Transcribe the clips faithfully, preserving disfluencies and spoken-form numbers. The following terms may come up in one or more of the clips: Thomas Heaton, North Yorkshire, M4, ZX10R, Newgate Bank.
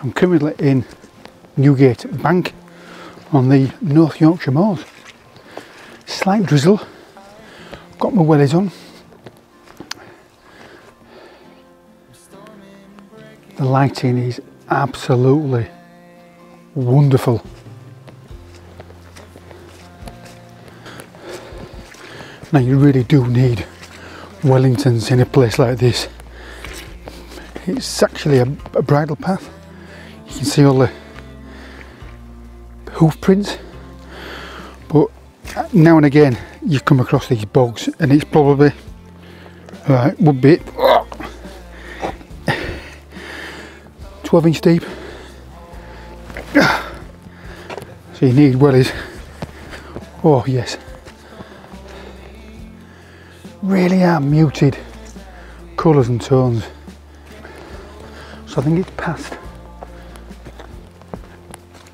So I'm currently in Newgate Bank on the North Yorkshire moors. Slight drizzle, got my wellies on. The lighting is absolutely wonderful. Now you really do need Wellingtons in a place like this. It's actually a, a bridle path. You can see all the hoof prints, but now and again you come across these bogs, and it's probably right, would be twelve inch deep, so you need wellies. Oh yes, really are muted colours and tones. So I think it's past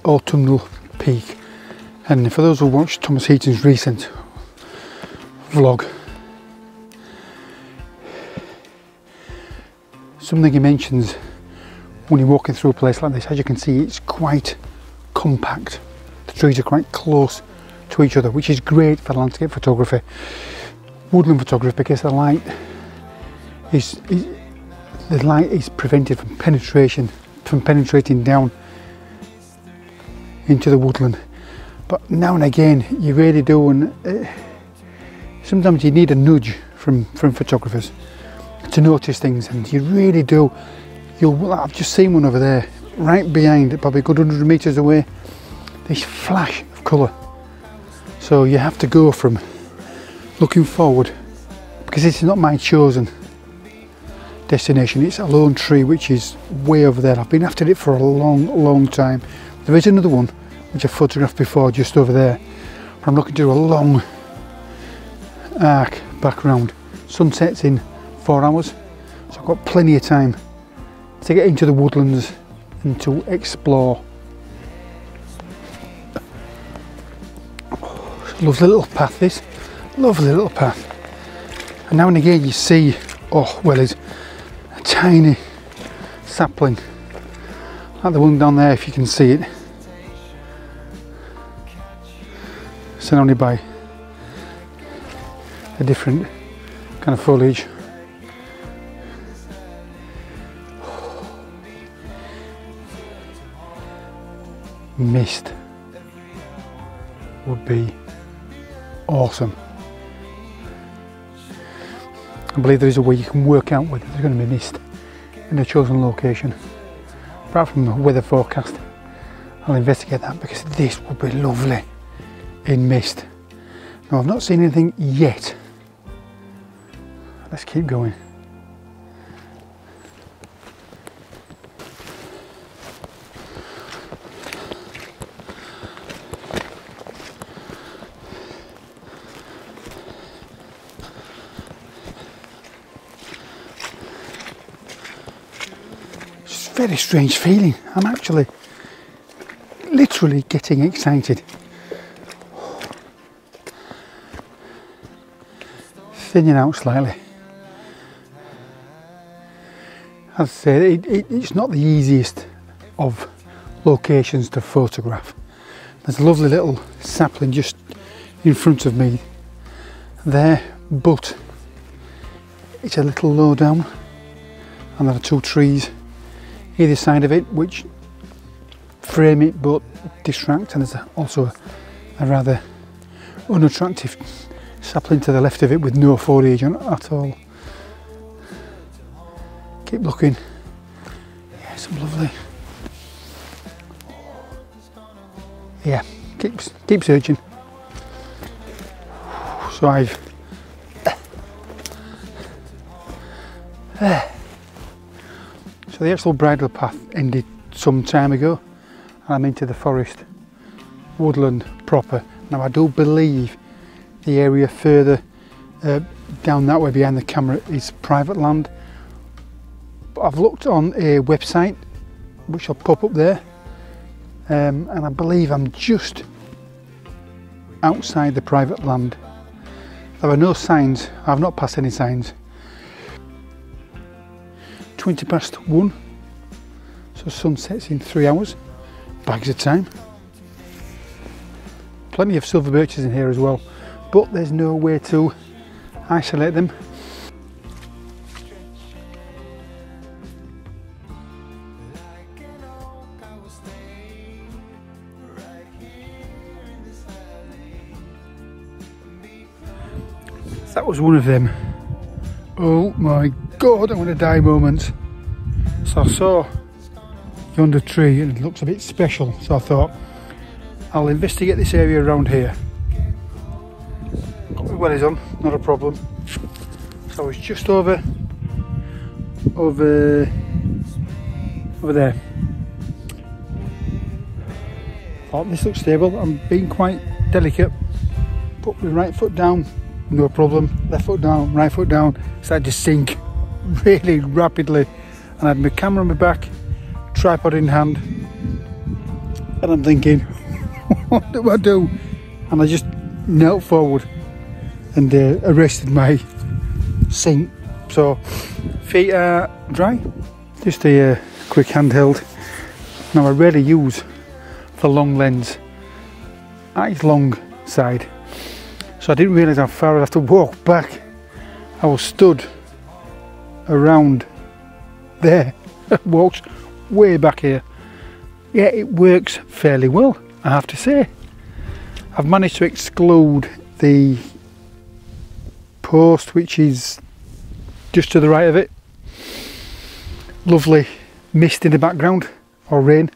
Autumnal Peak, and for those who watched Thomas Heaton's recent vlog, something he mentions when you're walking through a place like this, as you can see, it's quite compact. The trees are quite close to each other, which is great for landscape photography, woodland photography, because the light is, is the light is prevented from penetration, from penetrating down into the woodland. But now and again you really do, and uh, sometimes you need a nudge from, from photographers to notice things, and you really do. You'll, I've just seen one over there, right behind, probably a good one hundred metres away, this flash of colour. So you have to go from looking forward, because it's not my chosen destination, it's a lone tree which is way over there. I've been after it for a long, long time. There is another one which I photographed before just over there, but I'm looking to do a long arc back round. Sunset's in four hours, so I've got plenty of time to get into the woodlands and to explore. Lovely little path, this. Lovely little path. And now and again you see, oh well, it's a tiny sapling, like the one down there, if you can see it, surrounded by a different kind of foliage. Mist would be awesome. I believe there is a way you can work out whether there's going to be mist in a chosen location. Apart from the weather forecast, I'll investigate that, because this would be lovely in mist. Now I've not seen anything yet. Let's keep going. Very strange feeling. I'm actually literally getting excited. Thinning out slightly. As I say, it, it, it's not the easiest of locations to photograph. There's a lovely little sapling just in front of me there, but it's a little low down, and there are two trees either side of it which frame it but distract, and there's also a, a rather unattractive sapling to the left of it with no foliage on it at all. Keep looking. Yeah, some lovely. Yeah, keep, keep searching. So I've there. So the actual bridle path ended some time ago, and I'm into the forest, woodland proper. Now I do believe the area further uh, down that way behind the camera is private land. But I've looked on a website which will pop up there, um, and I believe I'm just outside the private land. There are no signs, I've not passed any signs. twenty past one, so The sun sets in three hours, bags of time. Plenty of silver birches in here as well, but there's no way to isolate them. That was one of them, oh my god, I'm going to die moments. So I saw yonder tree and it looks a bit special, so I thought I'll investigate this area around here. Got my wellies on, not a problem. So I was just over, over, over there. Thought this looks stable, I'm being quite delicate. Put my right foot down, no problem. Left foot down, right foot down. Started to sink really rapidly. And I had my camera on my back, tripod in hand. And I'm thinking, what do I do? And I just knelt forward and uh, arrested my sink. So, feet are dry. Just a uh, quick handheld. Now I rarely use the long lens. That is long side. So I didn't realise how far I'd have to walk back. I was stood around there, walked way back here. Yeah, it works fairly well, I have to say. I've managed to exclude the post, which is just to the right of it. Lovely mist in the background, or rain.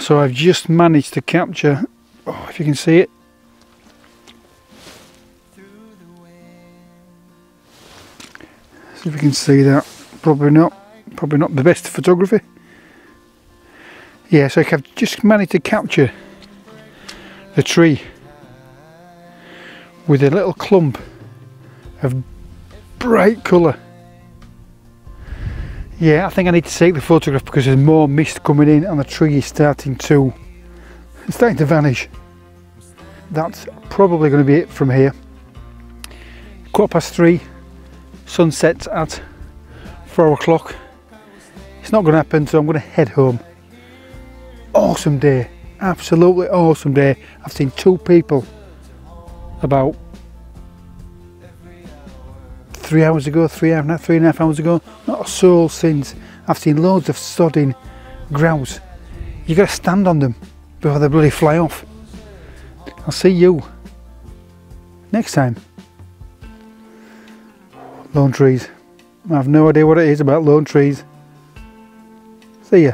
So I've just managed to capture, oh, if you can see it, see if we can see that. Probably not. Probably not the best photography. Yeah, so I've just managed to capture the tree with a little clump of bright colour. Yeah, I think I need to take the photograph because there's more mist coming in and the tree is starting to it's starting to vanish. That's probably going to be it from here. Quarter past three. Sunset at four o'clock. It's not going to happen, so I'm going to head home. Awesome day, absolutely awesome day. I've seen two people about three hours ago, three and a half, three and a half hours ago. Not a soul since. I've seen loads of sodding grouse. You've got to stand on them before they bloody fly off. I'll see you next time. Lone trees. I have no idea what it is about lone trees. See ya.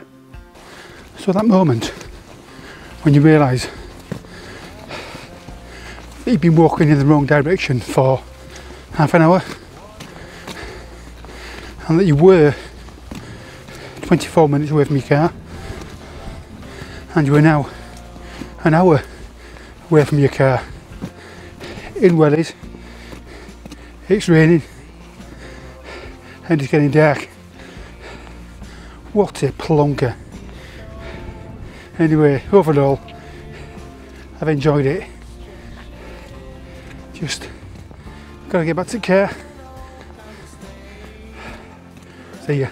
So that moment when you realise that you've been walking in the wrong direction for half an hour and that you were twenty-four minutes away from your car and you are now an hour away from your car in wellies, it's raining, and it's getting dark. What a plonker. Anyway, overall, I've enjoyed it. Just gotta get back to the car. See ya.